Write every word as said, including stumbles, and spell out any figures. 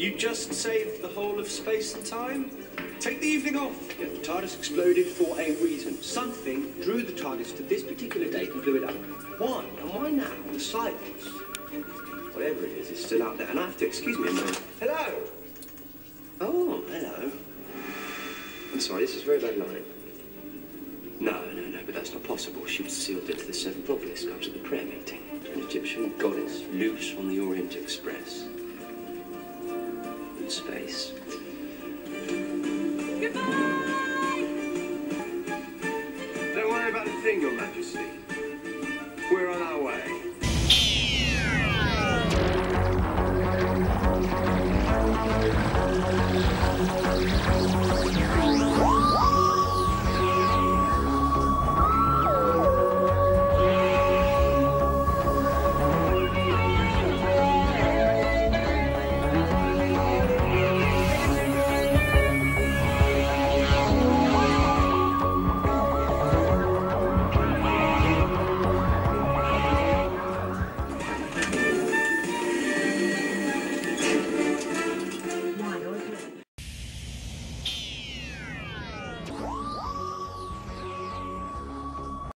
You just saved the whole of space and time? Take the evening off. Yeah, the TARDIS exploded for a reason. Something drew the TARDIS to this particular date and blew it up. Why? And why now? The silence. Whatever it is, it's still out there. And I have to excuse me a moment. Hello? Oh, hello. I'm sorry, this is very bad line. No, no, no, but that's not possible. She was sealed into the seventh obelisk after the prayer meeting. An Egyptian goddess loose on the Orient Express. Space. Goodbye! Don't worry about a thing, Your Majesty. We're on our way.